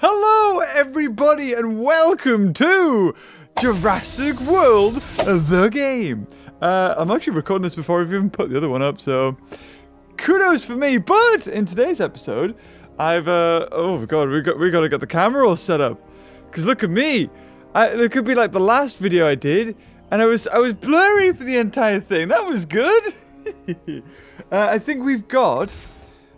Hello everybody and welcome to Jurassic World, the game. I'm actually recording this before I've even put the other one up, so kudos for me. But in today's episode, I've oh god, we got to get the camera all set up, because look at me. It could be like the last video I did, and I was blurry for the entire thing. That was good. I think we've got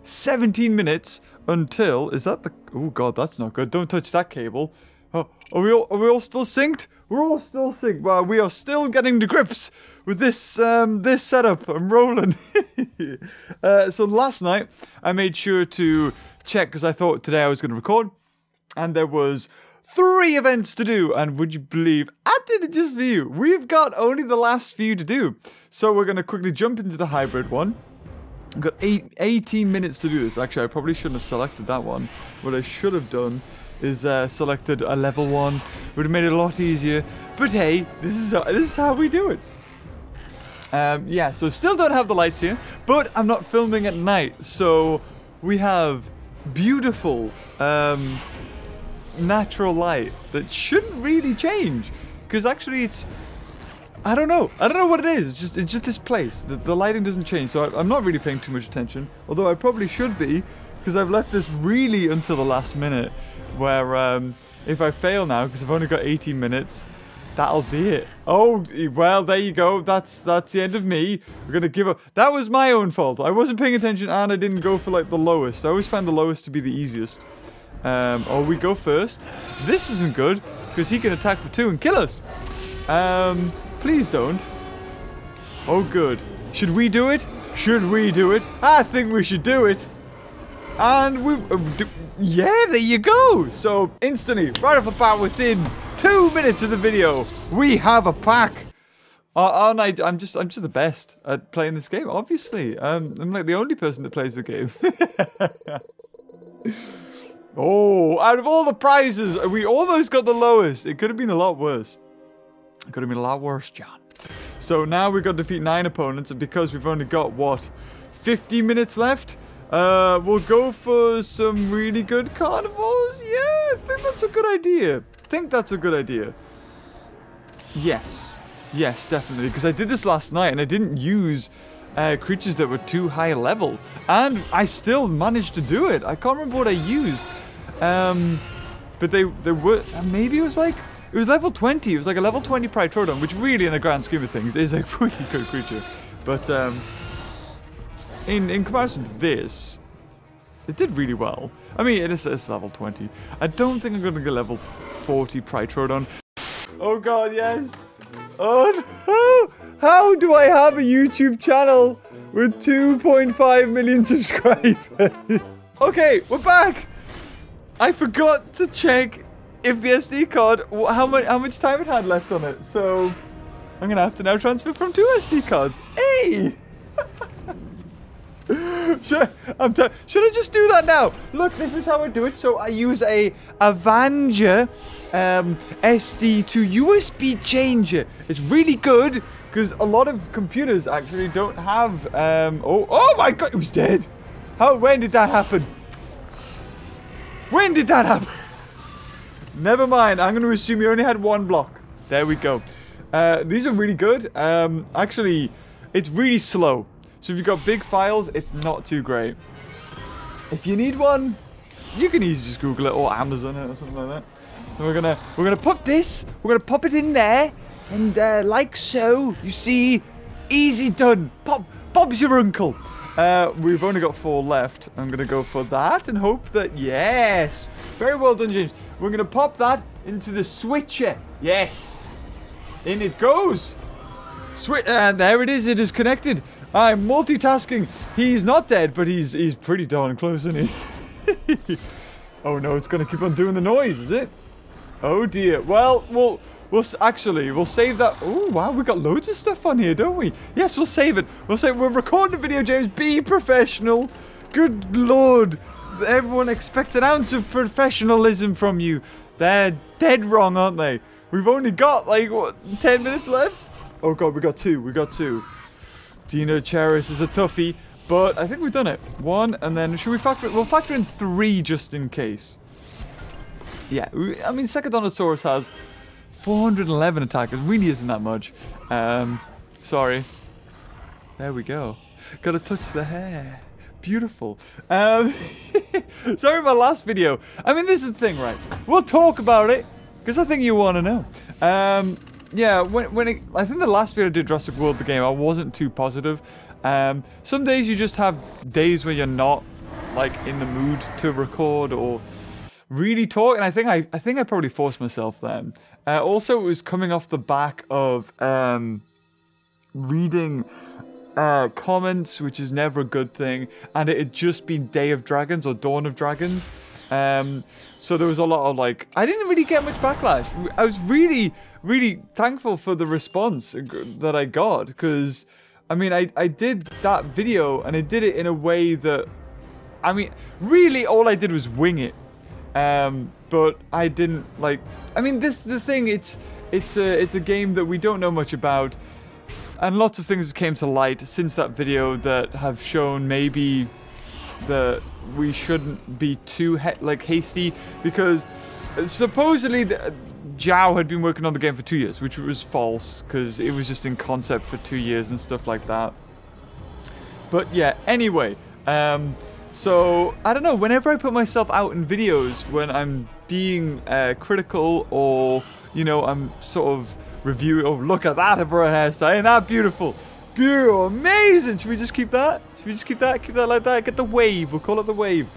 17 minutes until, is that the, oh god, that's not good, don't touch that cable. Oh, are we all still synced? We're all still synced. Wow, we are still getting to grips with this, this setup. I'm rolling. So last night, I made sure to check, because I thought today I was going to record, and there was 3 events to do, and would you believe, I did it just for you. We've got only the last few to do, so we're going to quickly jump into the hybrid one. I've got 18 minutes to do this. Actually, I probably shouldn't have selected that one. What I should have done is selected a level 1. Would have made it a lot easier. But hey, this is how we do it. Yeah, so still don't have the lights here, but I'm not filming at night. So we have beautiful natural light that shouldn't really change. Because actually it's... I don't know what it is. It's just this place. The lighting doesn't change, so I'm not really paying too much attention. Although I probably should be, because I've left this really until the last minute, where if I fail now, because I've only got 18 minutes, that'll be it. Oh, well, there you go. That's the end of me. We're going to give up. That was my own fault. I wasn't paying attention, and I didn't go for, like, the lowest. I always find the lowest to be the easiest. Oh, we go first. This isn't good, because he can attack for 2 and kill us. Please don't. Oh, good. Should we do it? Should we do it? I think we should do it. And we... yeah, there you go. So, instantly, right off the bat, within 2 minutes of the video, we have a pack. Aren't I? I'm just the best at playing this game, obviously. I'm like the only person that plays the game. Oh, out of all the prizes, we almost got the lowest. It could have been a lot worse. It could have been a lot worse, John. So now we've got to defeat 9 opponents, and because we've only got, what, 50 minutes left? We'll go for some really good carnivores? Yeah, I think that's a good idea. I think that's a good idea. Yes. Yes, definitely. Because I did this last night, and I didn't use creatures that were too high level. And I still managed to do it. I can't remember what I used. But they were... maybe it was like... It was level 20. It was like a level 20 Prytrodon, which really, in the grand scheme of things, is a pretty good creature. But in comparison to this, it did really well. I mean, it's level 20. I don't think I'm going to get level 40 Prytrodon. Oh god, yes. Oh no. How do I have a YouTube channel with 2.5 million subscribers? Okay, we're back. I forgot to check if the SD card, how much time it had left on it. So I'm going to have to now transfer from 2 SD cards. Hey! Should I just do that now? Look, this is how I do it. So I use a Avenger SD to USB changer. It's really good because a lot of computers actually don't have... oh my god, it was dead. When did that happen? When did that happen? Never mind, I'm going to assume you only had 1 block. There we go. These are really good. Actually, it's really slow. So if you've got big files, it's not too great. If you need one, you can easily just Google it or Amazon it or something like that. So we're gonna pop this. We're gonna pop it in there, and like so. You see, easy done. Bob's your uncle. We've only got 4 left. I'm gonna go for that and hope that, yes, very well done, James. We're gonna pop that into the switcher. Yes, in it goes. Switch, and there it is. It is connected. I'm multitasking. He's not dead, but he's pretty darn close, isn't he? Oh no, it's gonna keep on doing the noise, is it? Oh dear. Well, we'll save that. Oh, wow, we got loads of stuff on here, don't we? Yes, we'll save it. We're recording a video, James. Be professional. Good lord. Everyone expects an ounce of professionalism from you. They're dead wrong, aren't they? We've only got, like, what, 10 minutes left? Oh, God, we got 2. We got 2. Indricotherium is a toughie, but I think we've done it. 1, and then should we factor in? We'll factor in 3 just in case. Yeah, I mean, Secodontosaurus has 411 attack. It really isn't that much. Sorry. There we go. Gotta touch the hair. Beautiful. Sorry about last video. I mean, this is the thing, right? We'll talk about it, because I think you want to know. Yeah, I think the last video I did Jurassic World, the game, I wasn't too positive. Some days you just have days where you're not, like, in the mood to record or really talk, and I think I probably forced myself then. Also, it was coming off the back of reading comments, which is never a good thing, and it had just been Day of Dragons or Dawn of Dragons, so there was a lot of, like, I didn't really get much backlash. I was really, really thankful for the response that I got, because, I mean, I did that video, and I did it in a way that, I mean, really all I did was wing it, but I didn't, like, I mean, this is the thing, it's a game that we don't know much about, and lots of things came to light since that video that have shown maybe that we shouldn't be too, like, hasty, because supposedly Zhao had been working on the game for 2 years, which was false, because it was just in concept for 2 years and stuff like that. But yeah, anyway, so, I don't know, whenever I put myself out in videos when I'm being critical or, you know, I'm sort of reviewing, oh, look at that for a hairstyle, ain't that beautiful? Beautiful, amazing! Should we just keep that? Should we just keep that? Keep that like that? Get the wave, we'll call it the wave.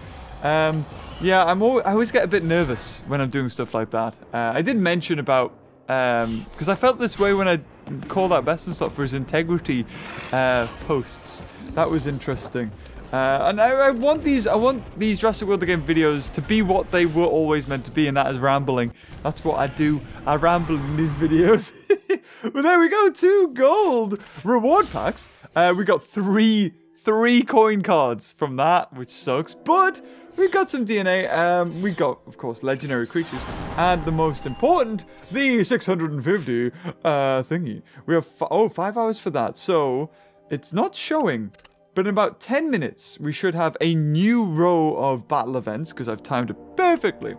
Yeah, I always get a bit nervous when I'm doing stuff like that. I did mention about, because I felt this way when I called out Bestenstock for his integrity posts. That was interesting. And I want these Jurassic World the Game videos to be what they were always meant to be, and that is rambling. That's what I do. I ramble in these videos. Well, there we go. 2 gold reward packs. We got three coin cards from that, which sucks. But we got some DNA. We got, of course, legendary creatures, and the most important, the 650 thingy. We have 5 hours for that, so it's not showing. But in about 10 minutes, we should have a new row of battle events, because I've timed it perfectly.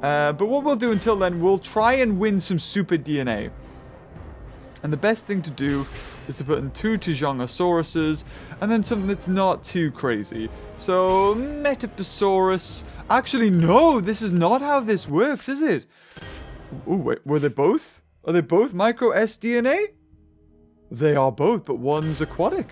But what we'll do until then, we'll try and win some super DNA. And the best thing to do is to put in 2 Tijongasauruses, and then something that's not too crazy. So, Metaposaurus. Actually, no, this is not how this works, is it? Ooh, wait, were they both? Are they both micro sDNA? They are both, but one's aquatic.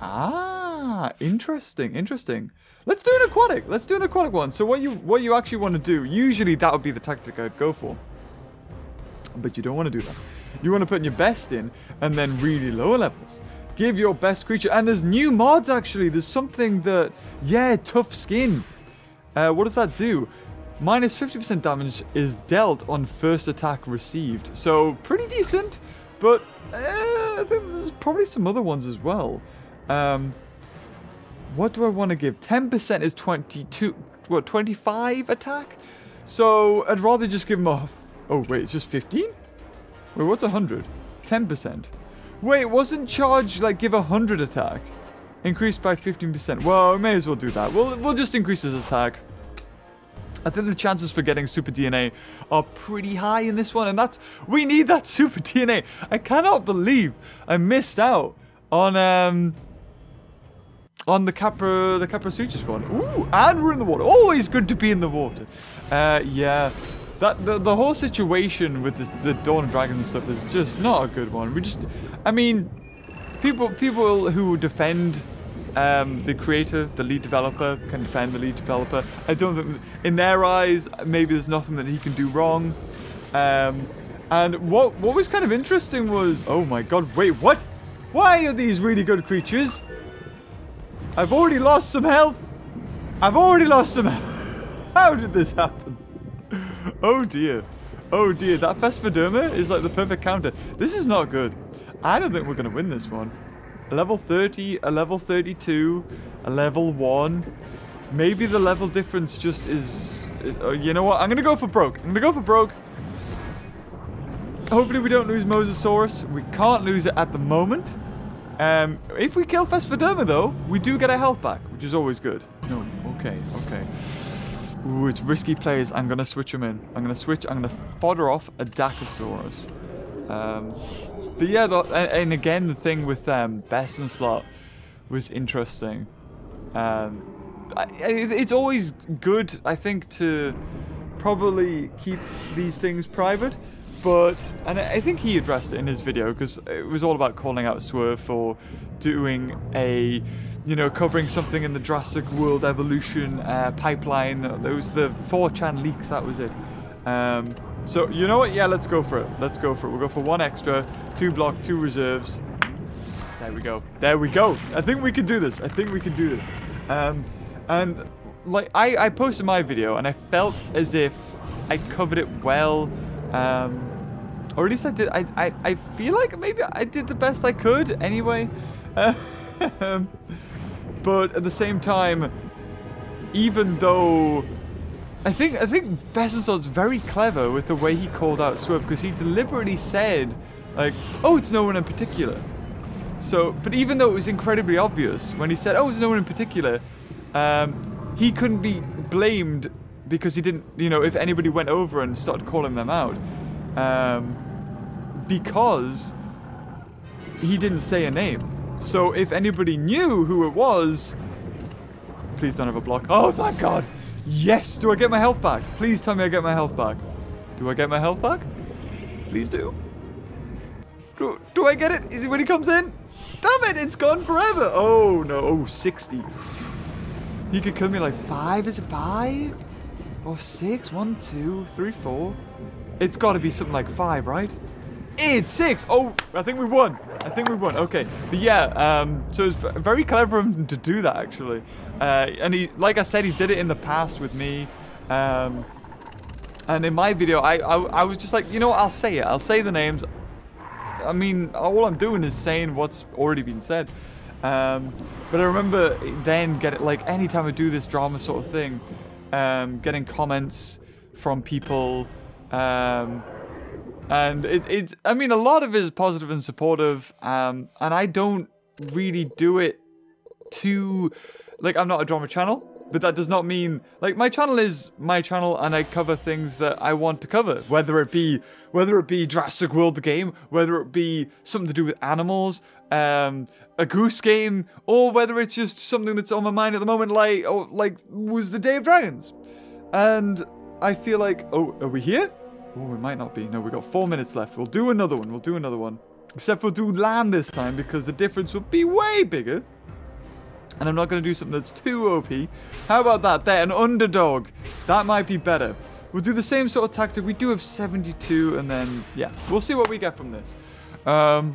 Ah, interesting, interesting. Let's do an aquatic. Let's do an aquatic one. So what you actually want to do, usually that would be the tactic I'd go for. But you don't want to do that. You want to put your best in, and then really lower levels. Give your best creature. And there's new mods, actually. There's something that, yeah, tough skin. What does that do? Minus 50% damage is dealt on first attack received. So pretty decent, but I think there's probably some other ones as well. What do I want to give? 10% is 22, what, 25 attack? So, I'd rather just give him a, oh wait, it's just 15? Wait, what's 100? 10%. Wait, wasn't charge, like, give 100 attack? Increased by 15%. Well, we may as well do that. We'll just increase his attack. I think the chances for getting super DNA are pretty high in this one, and that's, we need that super DNA. I cannot believe I missed out on the Caprasuchus one. Ooh, and we're in the water. Always good to be in the water. Yeah, that the whole situation with the Dawn of Dragons and stuff is just not a good one. We just, I mean, people who defend the creator, the lead developer, can defend the lead developer. I don't think, in their eyes, maybe there's nothing that he can do wrong. And what was kind of interesting was, oh my god, wait, what? Why are these really good creatures? I've already lost some health. I've already lost some health. How did this happen? Oh dear. Oh dear. That Vespoderma is like the perfect counter. This is not good. I don't think we're going to win this one. A level 30, a level 32, a level 1. Maybe the level difference just is oh, you know what? I'm going to go for broke. I'm going to go for broke. Hopefully we don't lose Mosasaurus. We can't lose it at the moment. If we kill Vespoderma, though, we do get our health back, which is always good. No, okay, okay. Ooh, it's risky plays. I'm going to switch them in. I'm going to switch. I'm going to fodder off a Dacosaurus. But yeah, and again, the thing with best in slot was interesting. It's always good, I think, to probably keep these things private. But, and I think he addressed it in his video, because it was all about calling out Swerve for doing a, you know, covering something in the Jurassic World Evolution pipeline. There was the 4chan leaks, that was it. So, you know what? Yeah, let's go for it. Let's go for it. We'll go for one extra, two block, two reserves. There we go. There we go. I think we can do this. I think we can do this. And, like, I posted my video, and I felt as if I covered it well. Or at least I did. I feel like maybe I did the best I could anyway. But at the same time, even though I think Bessensort's very clever with the way he called out Swerve, because he deliberately said, like, oh, it's no one in particular. So, but even though it was incredibly obvious when he said, oh, it's no one in particular, he couldn't be blamed because he didn't, you know, if anybody went over and started calling them out. Because he didn't say a name. So if anybody knew who it was... Please don't have a block. Oh, thank God! Yes! Do I get my health back? Please tell me I get my health back. Do I get my health back? Please do. Do I get it? Is it when he comes in? Damn it! It's gone forever! Oh, no. Oh, 60. He could kill me like 5. Is it 5? Or 6? 1, 2, 3, 4... It's got to be something like 5, right? It's 6! Oh, I think we won. I think we won. Okay. But yeah, so it's very clever of him to do that, actually. And he, like I said, he did it in the past with me. And in my video, I was just like, you know what? I'll say it. I'll say the names. I mean, all I'm doing is saying what's already been said. But I remember then getting, like, anytime I do this drama sort of thing, getting comments from people... and it's, I mean, a lot of it is positive and supportive, and I don't really do it to, like, I'm not a drama channel, but that does not mean, like, my channel is my channel, and I cover things that I want to cover, whether it be Jurassic World the game, whether it be something to do with animals, a goose game, or whether it's just something that's on my mind at the moment, like was the Day of Dragons, and I feel like, oh, are we here? Oh, we might not be. No, we got 4 minutes left. We'll do another one. We'll do another one. Except we'll do land this time, because the difference will be way bigger. And I'm not going to do something that's too OP. How about that? There, an underdog. That might be better. We'll do the same sort of tactic. We do have 72, and then, yeah. We'll see what we get from this. And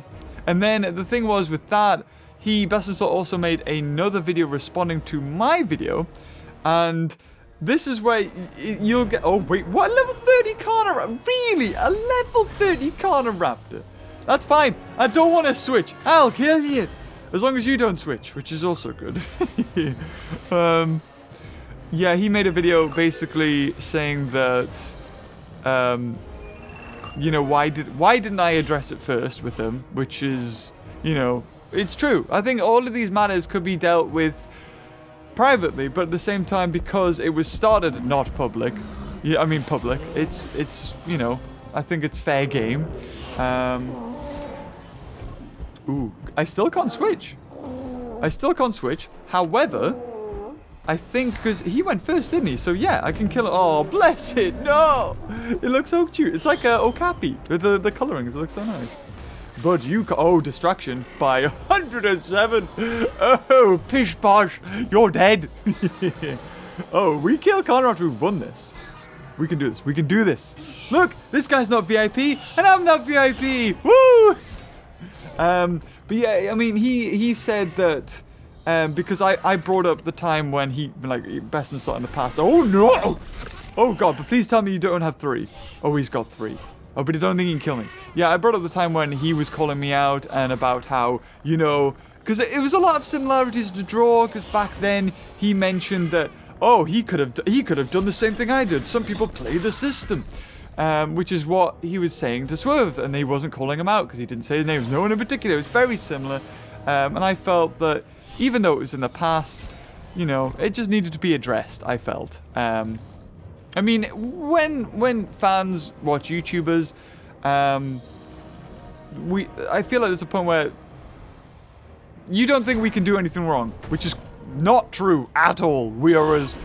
then the thing was with that, Bessensaw also made another video responding to my video. And... this is where you'll get... Oh, wait, what? A level 30 Carnoraptor? Really? A level 30 Carnoraptor? That's fine. I don't want to switch. I'll kill you. As long as you don't switch, which is also good. Yeah, he made a video basically saying that... you know, why didn't I address it first with him? Which is, you know, it's true. I think all of these matters could be dealt with privately, but at the same time, because it was started not public, yeah, I mean public, it's you know, I think it's fair game. Ooh, I still can't switch. I still can't switch. However, I think because he went first, didn't he? So yeah, I can kill it. Oh, bless it! No, it looks so cute. It's like Okapi with the colorings. It looks so nice. But you ca- oh, distraction by 107. Oh, pish posh, you're dead. Oh, we kill Connor after we've won this. We can do this. We can do this. Look, this guy's not VIP, and I'm not VIP. Woo! But yeah, I mean, he said that because I brought up the time when he like best and start in the past. Oh no! Oh God! But please tell me you don't have 3. Oh, he's got 3. Oh, but I don't think he can kill me. Yeah, I brought up the time when he was calling me out and about how, you know... because it was a lot of similarities to draw, because back then he mentioned that, oh, he could have done the same thing I did. Some people play the system. Which is what he was saying to Swerve, and he wasn't calling him out because he didn't say his name. No one in particular. It was very similar. And I felt that, even though it was in the past, you know, it just needed to be addressed, I felt. I mean, when fans watch YouTubers, I feel like there's a point where you don't think we can do anything wrong, which is not true at all. We are as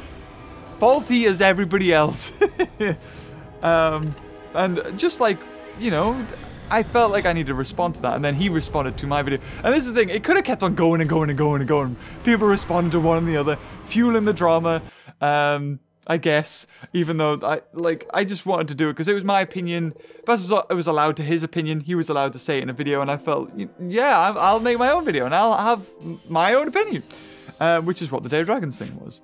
faulty as everybody else. And just like, you know, I felt like I needed to respond to that, and then he responded to my video. And this is the thing, it could have kept on going and going and going and going. People responded to one and the other, fueling the drama, I guess, even though I just wanted to do it because it was my opinion. But I was allowed to his opinion. He was allowed to say it in a video, and I felt, yeah, I'll make my own video and I'll have my own opinion, which is what the Day of Dragons thing was.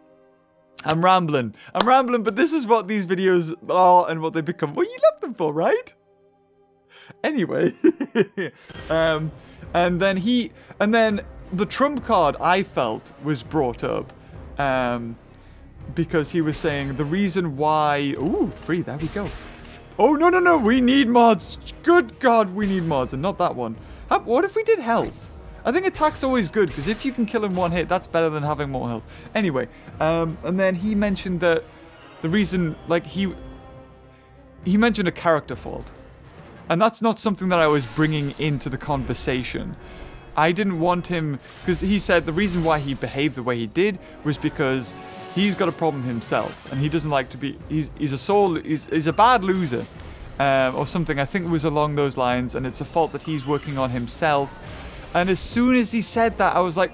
I'm rambling, but this is what these videos are and what they become. Well, you love them for, right? Anyway, and then the trump card I felt was brought up. Because he was saying the reason why... Ooh, free, there we go. Oh, no, no, no, we need mods. Good God, we need mods, and not that one. What if we did health? I think attack's always good, because if you can kill him one hit, that's better than having more health. Anyway, and then he mentioned that the reason, like, he mentioned a character fault. And that's not something that I was bringing into the conversation. I didn't want him... Because he said the reason why he behaved the way he did was because... he's got a problem himself, and he doesn't like to be... He's a bad loser, or something. I think it was along those lines, and it's a fault that he's working on himself. And as soon as he said that, I was like...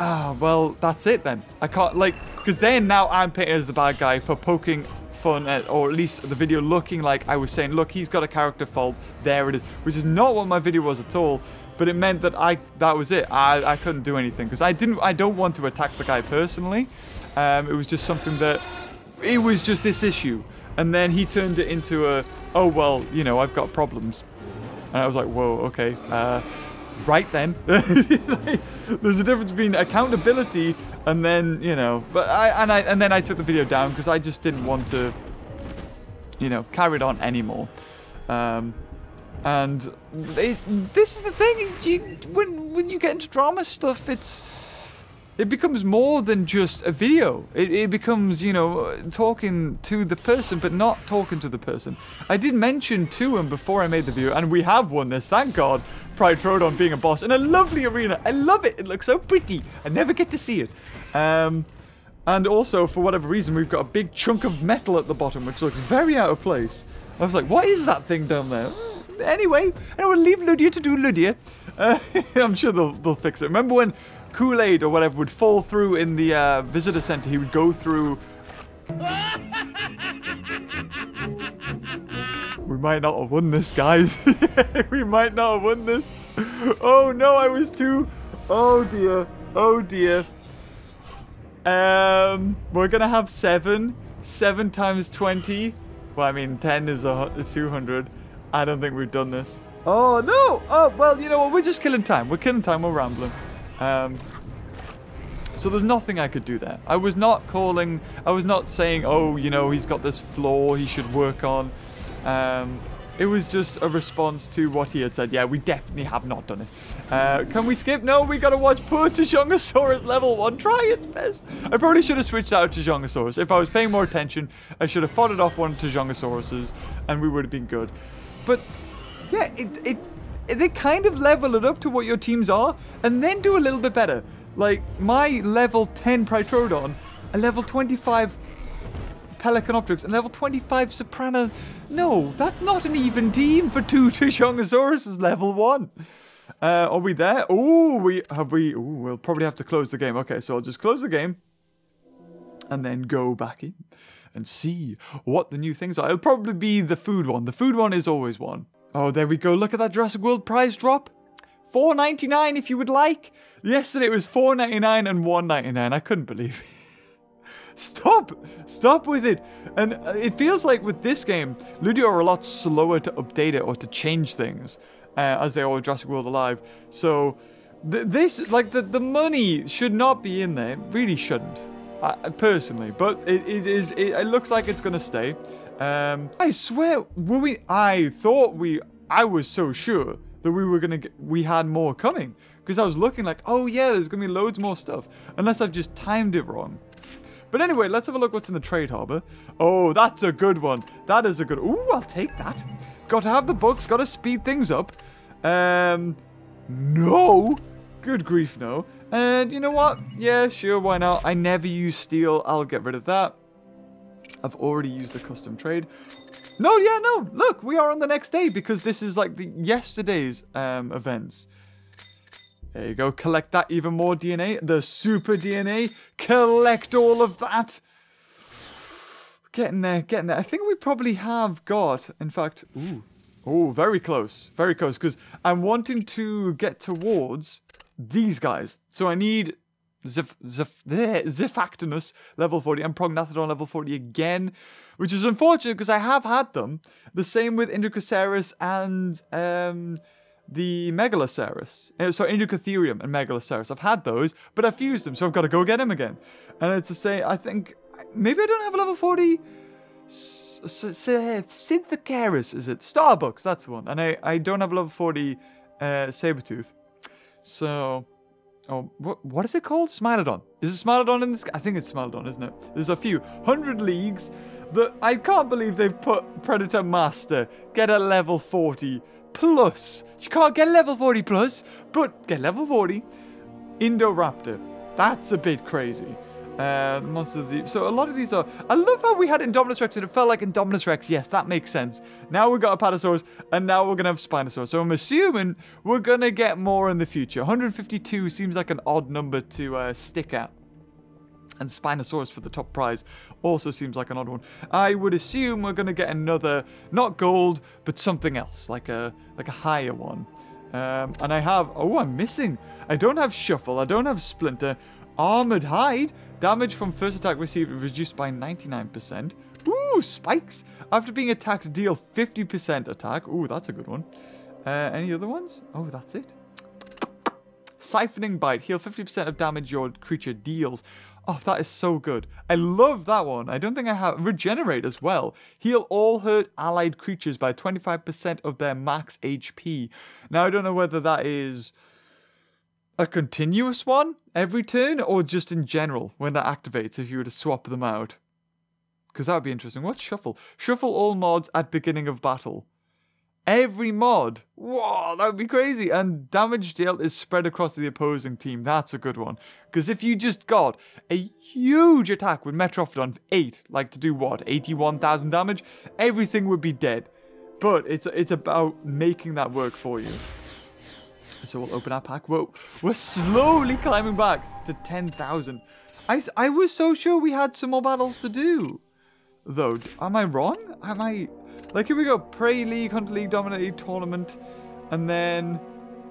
Ah, well, that's it then. I can't, like... Because then now I'm painted as the bad guy for poking fun at... Or at least the video looking like I was saying, look, he's got a character fault. There it is. Which is not what my video was at all. But it meant that that was it. I couldn't do anything because I don't want to attack the guy personally. It was just something that, it was just this issue. And then he turned it into a, oh, well, you know, I've got problems. And I was like, whoa, okay. Right then. There's a difference between accountability and then, you know, but and then I took the video down because I just didn't want to, you know, carry it on anymore. And this is the thing, when you get into drama stuff, it becomes more than just a video. It becomes, you know, talking to the person, but not talking to the person. I did mention to him before I made the video, and we have won this, thank God, Prytrodon being a boss in a lovely arena. I love it. It looks so pretty. I never get to see it. And also, for whatever reason, we've got a big chunk of metal at the bottom, which looks very out of place. I was like, what is that thing down there? Anyway, I will leave Ludia to do Ludia. I'm sure they'll fix it. Remember when Kool-Aid or whatever would fall through in the visitor center? He would go through... We might not have won this, guys. We might not have won this. Oh, no, I was too... Oh, dear. Oh, dear. We're going to have 7. 7 times 20. Well, I mean, 10 is 200. I don't think we've done this. Oh, no! Oh, well, you know what? We're just killing time. We're killing time. We're rambling. So there's nothing I could do there. I was not calling... I was not saying, oh, you know, he's got this flaw he should work on. It was just a response to what he had said. Yeah, we definitely have not done it. Can we skip? No, we gotta watch poor Tijongasaurus level 1 try its best. I probably should have switched out Tijongasaurus. If I was paying more attention, I should have fought off one of Tijongasauruses, and we would have been good. But, yeah, they kind of level it up to what your teams are, and then do a little bit better. Like, my level 10 Prytrodon, a level 25 Pelicanoptrix, and level 25 Soprano. No, that's not an even team for 2 Tijongasauruses level 1. Are we there? Ooh, ooh, we'll probably have to close the game. Okay, so I'll just close the game, and then go back in. And see what the new things are. It'll probably be the food one. The food one is always one. Oh, there we go. Look at that Jurassic World prize drop. $4.99 if you would like. Yesterday it was $4.99 and $1.99. I couldn't believe it. Stop. Stop with it. And it feels like with this game, Ludia are a lot slower to update it or to change things. As they are with Jurassic World Alive. So, this, like, the money should not be in there. It really shouldn't. Personally, but it looks like it's gonna stay. I swear, I was so sure that we had more coming, because I was looking like, oh yeah, there's gonna be loads more stuff, unless I've just timed it wrong. But anyway, let's have a look what's in the trade harbor. Oh, that's a good one. That is a good... Ooh, I'll take that. Got to have the books. Got to speed things up. No. Good grief, no. And you know what? Yeah, sure, why not? I never use steel. I'll get rid of that. I've already used the custom trade. No, yeah, no. Look, we are on the next day because this is like the yesterday's events. There you go. Collect that even more DNA. The super DNA. Collect all of that. Getting there, getting there. I think we probably have got, in fact, ooh, oh, very close. Very close because I'm wanting to get towards these guys. So I need Ziphactinus level 40 and Prognathodon level 40 again, which is unfortunate because I have had them. The same with Indricotherium and the Megalosaurus. So Indricotherium and Megalosaurus. I've had those, but I fused them, so I've got to go get him again. And it's to say, I think maybe I don't have a level 40. Synthetoceras, is it? Starbucks, that's the one. And I don't have a level 40 Sabertooth. So, oh, what is it called? Smilodon. Is it Smilodon in this? I think it's Smilodon, isn't it? There's a few 100 leagues that I can't believe they've put Predator Master. Get a level 40 plus. You can't get level 40 plus, but get level 40. Indoraptor. That's a bit crazy. Most of the, so a lot of these are, I love how we had Indominus Rex and it felt like Indominus Rex. Yes, that makes sense. Now we've got Apatosaurus and now we're going to have Spinosaurus. So I'm assuming we're going to get more in the future. 152 seems like an odd number to stick at. And Spinosaurus for the top prize also seems like an odd one. I would assume we're going to get another, not gold, but something else, like a higher one. And I have, oh, I'm missing. I don't have Shuffle. I don't have Splinter. Armored Hide. Damage from first attack received reduced by 99%. Ooh, spikes. After being attacked, deal 50% attack. Ooh, that's a good one. Any other ones? Oh, that's it. Siphoning Bite. Heal 50% of damage your creature deals. Oh, that is so good. I love that one. I don't think I have... Regenerate as well. Heal all hurt allied creatures by 25% of their max HP. Now, I don't know whether that is... a continuous one every turn or just in general when that activates if you were to swap them out? Because that would be interesting. What's Shuffle? Shuffle all mods at beginning of battle. Every mod. Whoa, that would be crazy. And damage dealt is spread across the opposing team. That's a good one. Because if you just got a huge attack with Metrophodon 8, like to do what? 81,000 damage? Everything would be dead. But it's about making that work for you. So we'll open our pack. Whoa, we're slowly climbing back to 10,000. I was so sure we had some more battles to do. Though, am I wrong? Am I... Like, here we go. Prey League, Hunter League, Dominate League, Tournament. And then...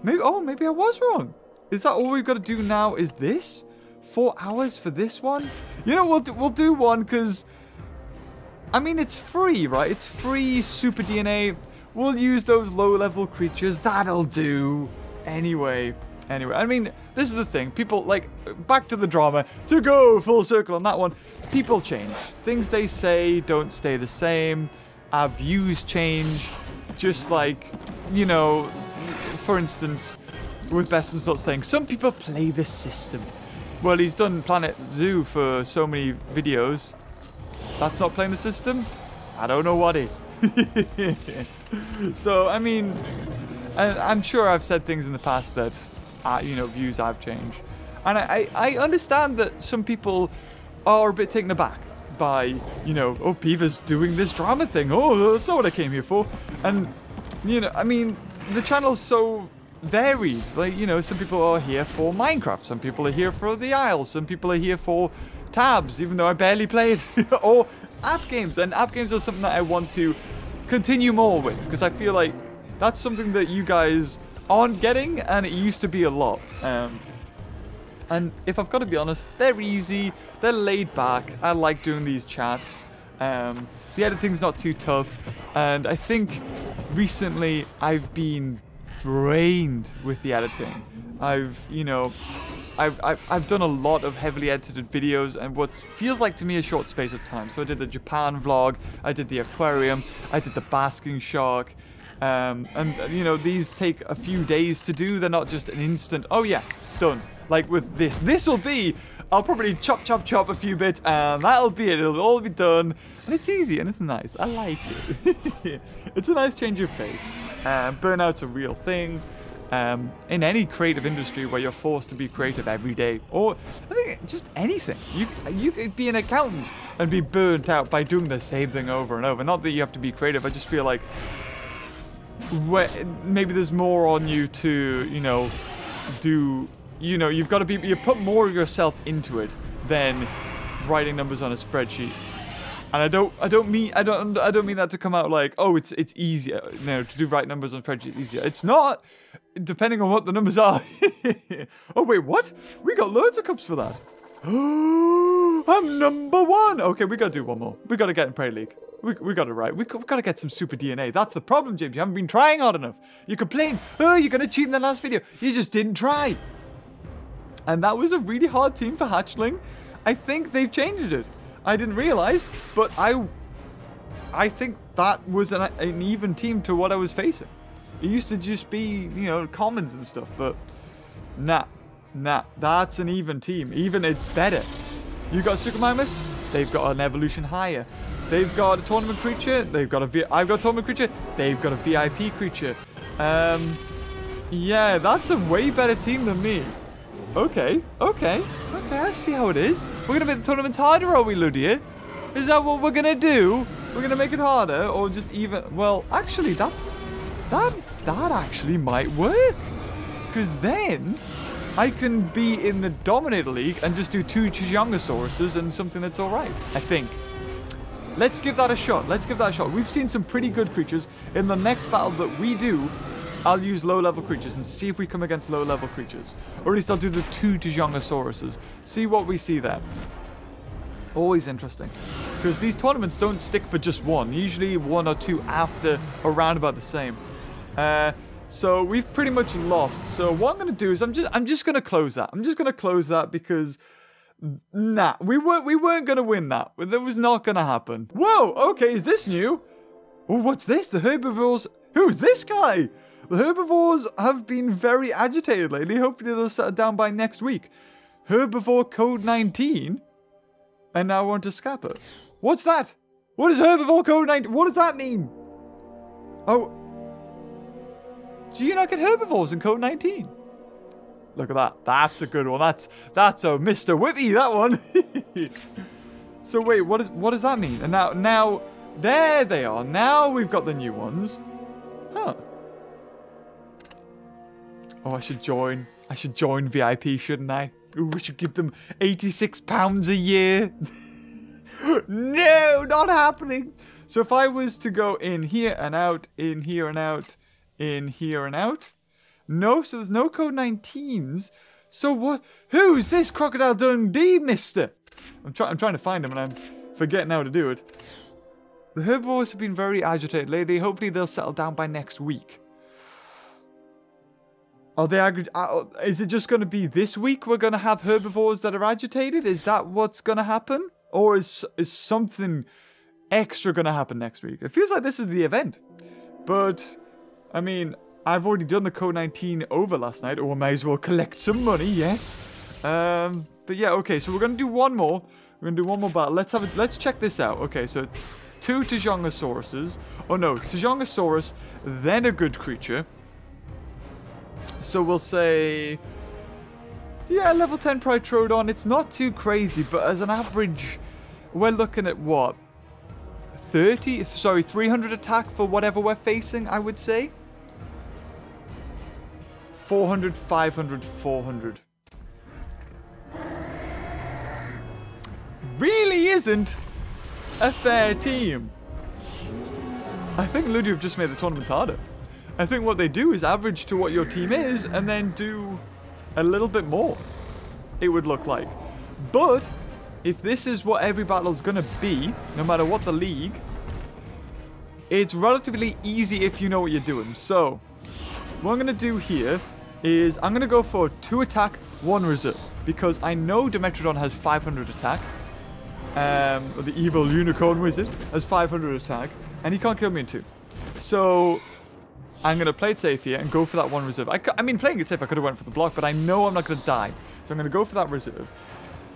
maybe. Oh, maybe I was wrong. Is that all we've got to do now is this? 4 hours for this one? You know, we'll do one because... I mean, it's free, right? It's free Super DNA. We'll use those low-level creatures. That'll do. Anyway, I mean, this is the thing. People, like, back to the drama, to go full circle on that one. People change. Things they say don't stay the same. Our views change. Just like, you know, for instance, with Beston sort of saying, some people play the system. Well, he's done Planet Zoo for so many videos. That's not playing the system? I don't know what is. So, I mean... and I'm sure I've said things in the past that, you know, views I've changed. And I understand that some people are a bit taken aback by, you know, oh, Beaver's doing this drama thing. Oh, that's not what I came here for. And, you know, I mean, the channel's so varied. Like, you know, some people are here for Minecraft. Some people are here for the Isles. Some people are here for tabs, even though I barely played. Or app games. And app games are something that I want to continue more with because I feel like that's something that you guys aren't getting, and it used to be a lot. And if I've got to be honest, they're easy, they're laid back. I like doing these chats. The editing's not too tough, and I think recently I've been drained with the editing. I've done a lot of heavily edited videos and what feels like to me a short space of time. So I did the Japan vlog, I did the aquarium, I did the basking shark. And, you know, these take a few days to do. They're not just an instant, oh yeah, done. like with this. This will be, I'll probably chop a few bits and that'll be it. It'll all be done. And it's easy and it's nice. I like it. It's a nice change of pace. Burnout's a real thing. In any creative industry where you're forced to be creative every day, or I think just anything, you could be an accountant and be burnt out by doing the same thing over and over. Not that you have to be creative. I just feel like maybe there's more on you to, you know, do. You know, you've got to be. You put more of yourself into it than writing numbers on a spreadsheet. And I don't mean that to come out like, oh, it's easier. No, to do right numbers on spreadsheet easier. It's not, depending on what the numbers are. Oh wait, what? We got loads of cups for that. I'm number one. Okay, we gotta do one more. We gotta get in Prey League. We gotta write. We gotta get some super DNA. That's the problem, James. You haven't been trying hard enough. You complain. Oh, you're gonna cheat in the last video. You just didn't try. And that was a really hard team for Hatchling. I think they've changed it. I didn't realize, but I think that was an even team to what I was facing. It used to just be, you know, commons and stuff, but nah, that's an even team. Even it's better. You got Suchomimus, they've got an evolution higher. They've got a tournament creature, they've got I've got a tournament creature, they've got a VIP creature. Yeah, that's a way better team than me. Okay, I see how it is. We're going to make the tournament harder, are we, Ludia? Is that what we're going to do? We're going to make it harder, or just even... Well, actually, that actually might work. Because then, I can be in the Dominator League and just do 2 Tijongasauruses and something that's alright, I think. Let's give that a shot. We've seen some pretty good creatures. In the next battle that we do... I'll use low-level creatures and see if we come against low-level creatures. Or at least I'll do the 2 Tijongasauruses. See what we see there. Always interesting. Because these tournaments don't stick for just one. Usually 1 or 2 after around about the same. So we've pretty much lost. So what I'm going to do is I'm just going to close that. Because... Nah, we weren't going to win that. That was not going to happen. Whoa, okay, is this new? Oh, what's this? The herbivores... Who's this guy? The herbivores have been very agitated lately. Hopefully they'll settle down by next week. Herbivore code 19. And now we're on to Scapper. What's that? What is herbivore code 19? What does that mean? Oh. Do you not get herbivores in code 19? Look at that. That's a good one. That's a Mr. Whippy, that one. So wait, what does that mean? And now there they are. Now we've got the new ones. Huh. Oh, I should join VIP, shouldn't I? Ooh, we should give them £86 a year. No, not happening. So if I was to go in here and out, in here and out, in here and out. No, so there's no code 19s. So what? Who's this Crocodile Dundee, mister? I'm trying to find him and I'm forgetting how to do it. The herbivores have been very agitated lately. Hopefully they'll settle down by next week. Are they is it just going to be this week we're going to have herbivores that are agitated? Is that what's going to happen? Or is something extra going to happen next week? It feels like this is the event. But, I mean, I've already done the Code 19 over last night. Or I may as well collect some money, yes. But yeah, okay, so we're going to do one more. We're going to do one more battle. Let's check this out. Okay, so... 2 Tijongasauruses. Oh no, Tijongasaurus, then a good creature. So we'll say... Yeah, level 10 Prytrodon. It's not too crazy, but as an average, we're looking at what? 300 attack for whatever we're facing, I would say. 400, 500, 400. Really isn't a fair team. I think Ludia have just made the tournament harder. I think what they do is average to what your team is and then do a little bit more, it would look like. But if this is what every battle is going to be, no matter what the league, it's relatively easy if you know what you're doing. So what I'm going to do here is I'm going to go for 2 attack, 1 reserve, because I know Demetrodon has 500 attack. The evil unicorn wizard has 500 attack, and he can't kill me in 2. So, I'm going to play it safe here and go for that 1 reserve. I mean, playing it safe, I could have went for the block, but I know I'm not going to die. So I'm going to go for that reserve.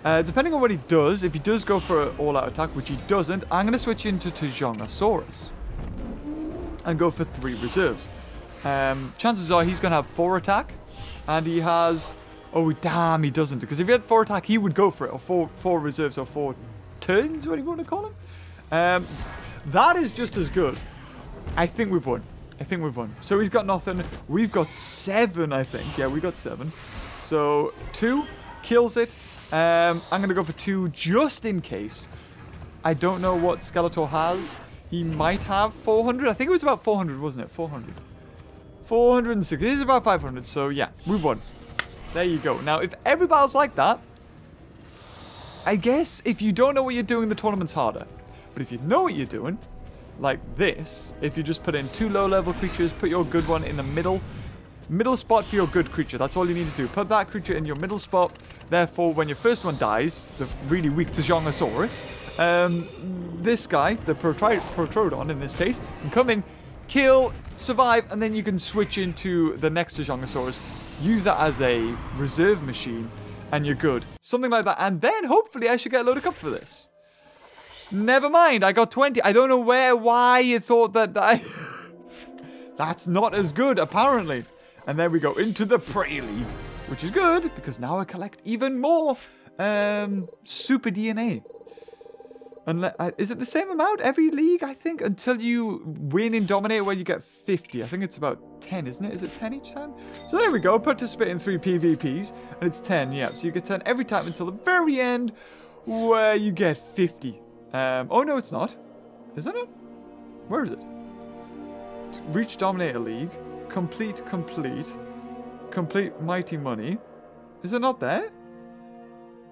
Depending on what he does, if he does go for an all-out attack, which he doesn't, I'm going to switch into Tijongasaurus and go for 3 reserves. Chances are he's going to have 4 attack, and he has... Oh, damn, he doesn't. Because if he had 4 attack, he would go for it, or four reserves, or 4 turns, whatever you want to call him. That is just as good. I think we've won. I think we've won. So he's got nothing. We've got 7, I think. Yeah, we got 7. So 2 kills it. I'm going to go for 2 just in case. I don't know what Skeletor has. He might have 400. I think it was about 400, wasn't it? 400. 460. This is about 500. So, yeah, we've won. There you go. Now, if every battle's like that, I guess if you don't know what you're doing, the tournament's harder. But if you know what you're doing, like this, if you just put in 2 low-level creatures, put your good one in the middle. Middle spot for your good creature. That's all you need to do. Put that creature in your middle spot. Therefore, when your first one dies, the really weak Tijongasaurus, this guy, the Prytrodon in this case, can come in, kill, survive, and then you can switch into the next Tijongasaurus. Use that as a reserve machine, and you're good. Something like that. And then, hopefully, I should get a load of cup for this. Never mind. I got 20. I don't know why you thought that I... That's not as good, apparently. And there we go, into the Prey League, which is good, because now I collect even more super DNA. Is it the same amount every league, I think, until you win in Dominator, where you get 50? I think it's about 10, isn't it? Is it 10 each time? So there we go, participate in 3 PvPs, and it's 10, yeah. So you get 10 every time until the very end, where you get 50. Oh, no, it's not. Isn't it? Where is it? Reach Dominator League. Complete Mighty Money. Is it not there?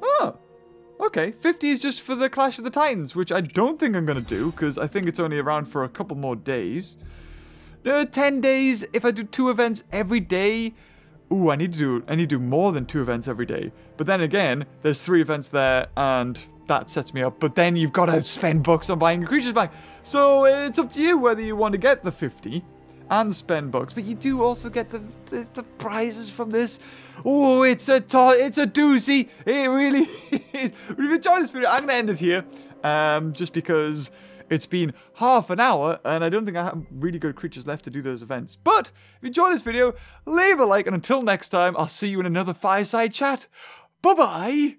Oh, okay. 50 is just for the Clash of the Titans, which I don't think I'm going to do, because I think it's only around for a couple more days. 10 days, if I do 2 events every day. Ooh, I need to do more than 2 events every day. But then again, there's 3 events there, and that sets me up. But then you've got to spend bucks on buying your creatures back. So it's up to you whether you want to get the 50. And spend bucks, but you do also get the prizes from this. Oh, it's a doozy. It really is. But if you enjoyed this video, I'm going to end it here. Just because it's been half an hour, and I don't think I have really good creatures left to do those events. But if you enjoyed this video, leave a like, and until next time, I'll see you in another fireside chat. Bye-bye.